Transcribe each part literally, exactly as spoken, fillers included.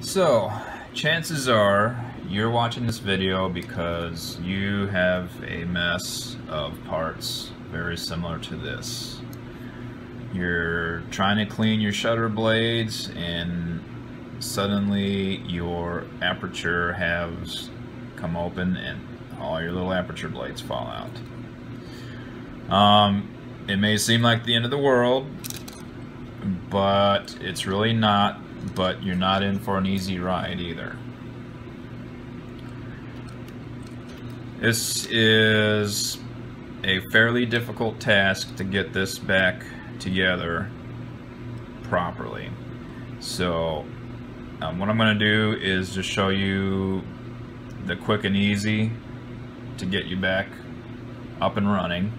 So, chances are you're watching this video because you have a mess of parts very similar to this. You're trying to clean your shutter blades and suddenly your aperture halves come open and all your little aperture blades fall out. Um, it may seem like the end of the world, but it's really not. But you're not in for an easy ride either. This is a fairly difficult task to get this back together properly. So um, what I'm going to do is just show you the quick and easy to get you back up and running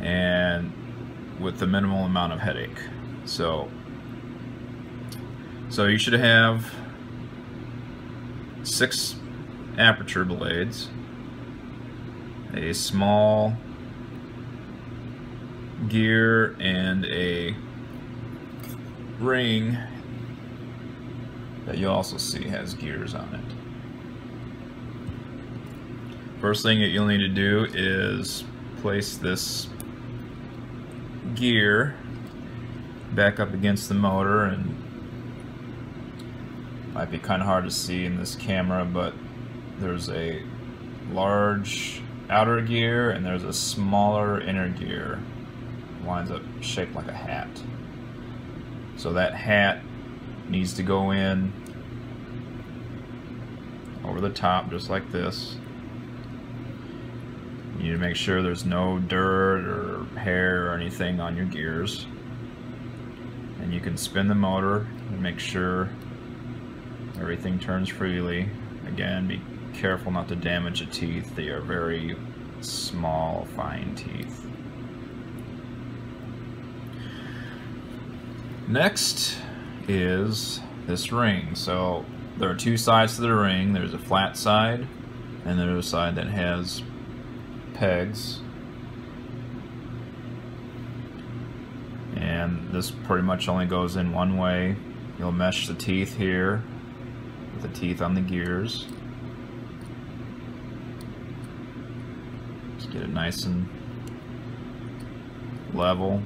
and with the minimal amount of headache. So So you should have six aperture blades, a small gear, and a ring that you also see has gears on it. First thing that you'll need to do is place this gear back up against the motor. And might be kind of hard to see in this camera, but there's a large outer gear and there's a smaller inner gear. It winds up shaped like a hat. So that hat needs to go in over the top just like this. You need to make sure there's no dirt or hair or anything on your gears. And you can spin the motor and make sure everything turns freely. Again, be careful not to damage the teeth. They are very small, fine teeth. Next is this ring. So there are two sides to the ring. There's a flat side and there's a side that has pegs. And this pretty much only goes in one way. You'll mesh the teeth here, the teeth on the gears. Just get it nice and level.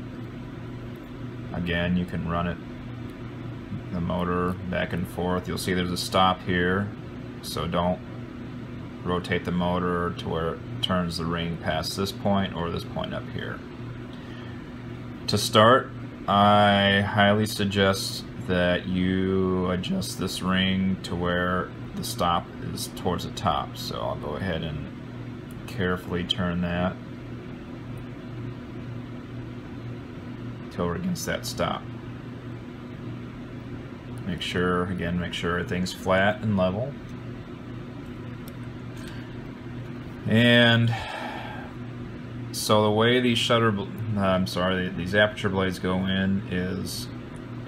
Again, you can run it, the motor, back and forth. You'll see there's a stop here, so don't rotate the motor to where it turns the ring past this point or this point up here. To start, I highly suggest that you adjust this ring to where the stop is towards the top. So I'll go ahead and carefully turn that till we're against that stop. Make sure, again, make sure everything's flat and level. And so the way these shutter, I'm sorry, these aperture blades go in is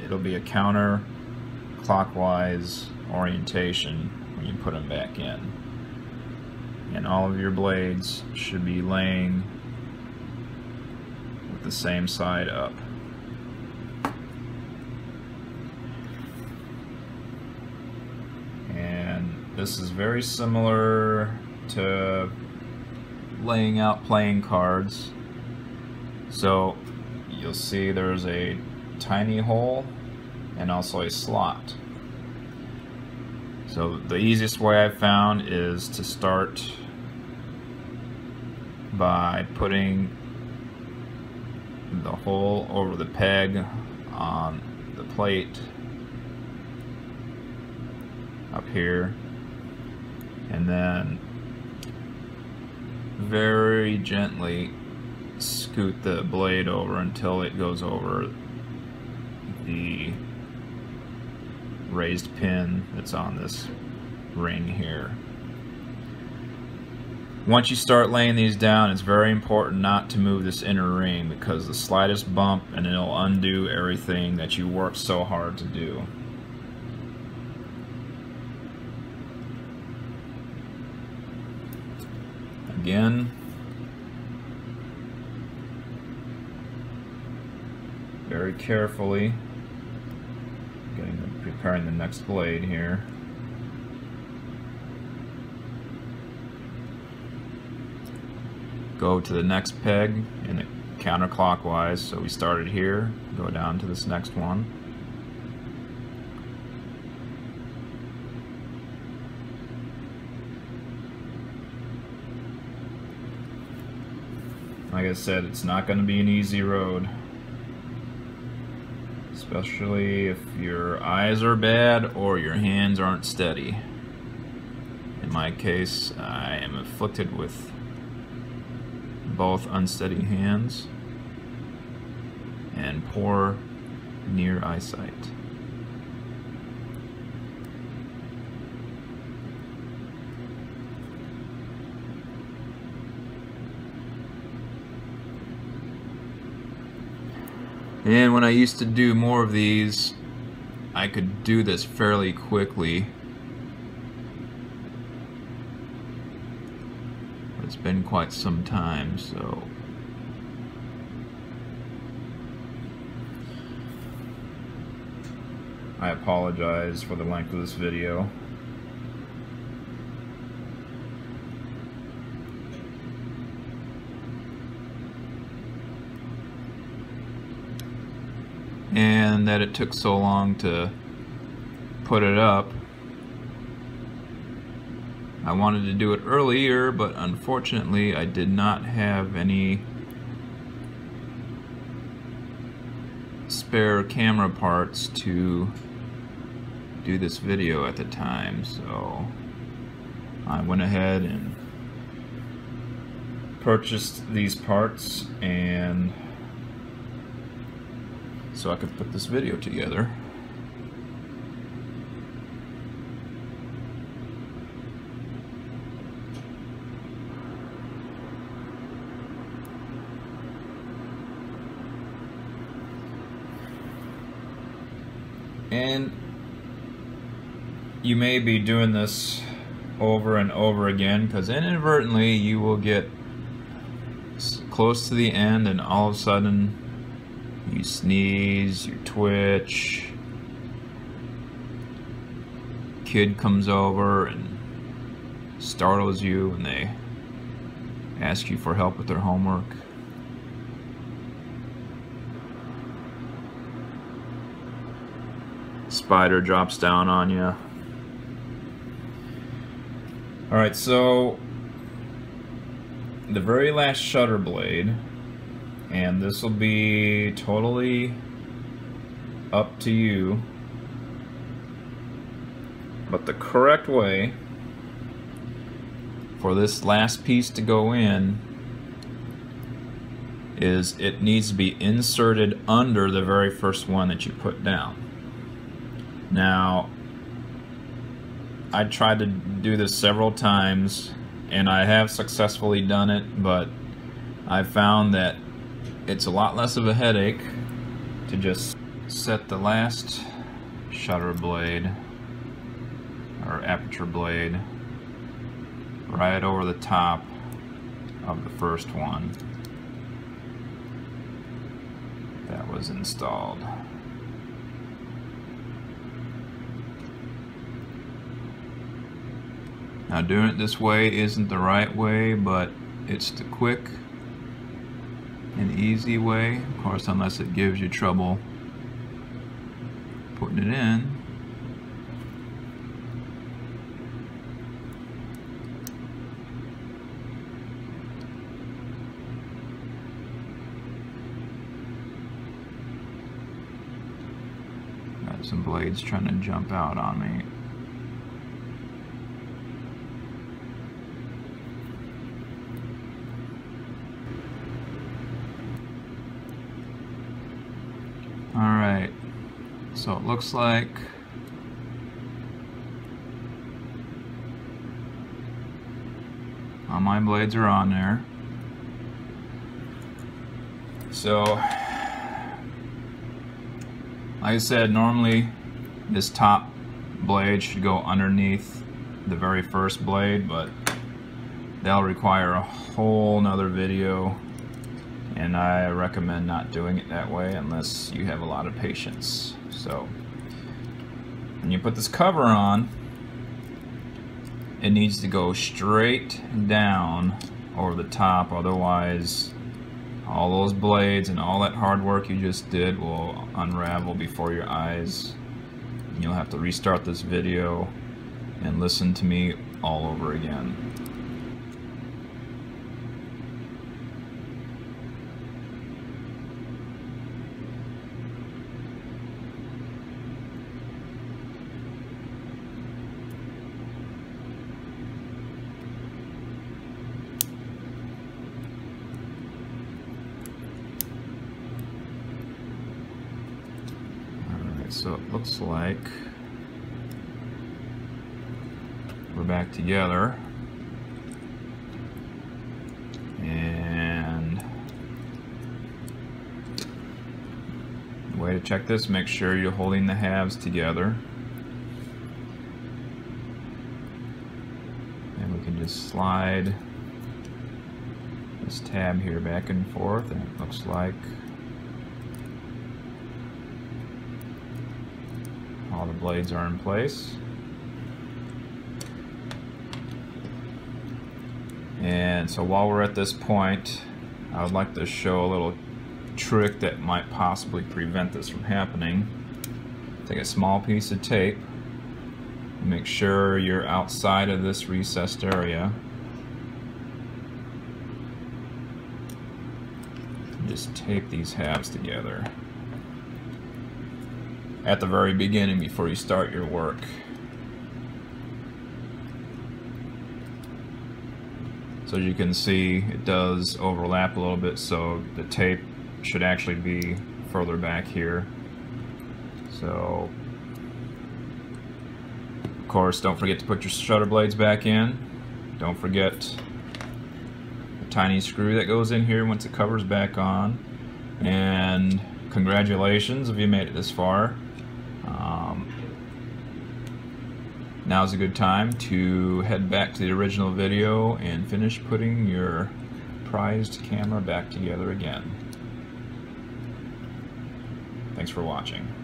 it'll be a counter clockwise orientation when you put them back in. And all of your blades should be laying with the same side up. And this is very similar to laying out playing cards. So you'll see there's a tiny hole and also a slot. So the easiest way I've found is to start by putting the hole over the peg on the plate up here, and then very gently scoot the blade over until it goes over the raised pin that's on this ring here. Once you start laying these down, it's very important not to move this inner ring, because the slightest bump and it'll undo everything that you worked so hard to do. Again, very carefully. getting the, preparing the next blade here. Go to the next peg and it counterclockwise, so we started here, go down to this next one. Like I said, it's not going to be an easy road, especially if your eyes are bad or your hands aren't steady. In my case, I am afflicted with both unsteady hands and poor near eyesight. And when I used to do more of these, I could do this fairly quickly. It's been quite some time, so I apologize for the length of this video. And that it took so long to put it up. I wanted to do it earlier, but unfortunately I did not have any spare camera parts to do this video at the time, so I went ahead and purchased these parts and so I could put this video together. And you may be doing this over and over again, because inadvertently you will get close to the end and all of a sudden you sneeze, you twitch, kid comes over and startles you and they ask you for help with their homework. Spider drops down on you. Alright, so the very last shutter blade, and this will be totally up to you, but the correct way for this last piece to go in is it needs to be inserted under the very first one that you put down. Now, I tried to do this several times and I have successfully done it, but I found that it's a lot less of a headache to just set the last shutter blade or aperture blade right over the top of the first one that was installed. Now, doing it this way isn't the right way, but it's the quick an easy way, of course, unless it gives you trouble putting it in. Got some blades trying to jump out on me. Alright, so it looks like all my blades are on there. So, like I said, normally this top blade should go underneath the very first blade, but that'll require a whole nother video. And I recommend not doing it that way unless you have a lot of patience. So When you put this cover on, it needs to go straight down over the top, otherwise all those blades and all that hard work you just did will unravel before your eyes. You'll have to restart this video and listen to me all over again. So it looks like we're back together, and the way to check this, make sure you're holding the halves together, and we can just slide this tab here back and forth, and it looks like all the blades are in place. And so while we're at this point, I would like to show a little trick that might possibly prevent this from happening. Take a small piece of tape, make sure you're outside of this recessed area. Just tape these halves together at the very beginning before you start your work. So as you can see, it does overlap a little bit, so the tape should actually be further back here. So of course, don't forget to put your shutter blades back in. Don't forget the tiny screw that goes in here once the cover's back on. And congratulations if you made it this far. Um, now's a good time to head back to the original video and finish putting your prized camera back together again. Thanks for watching.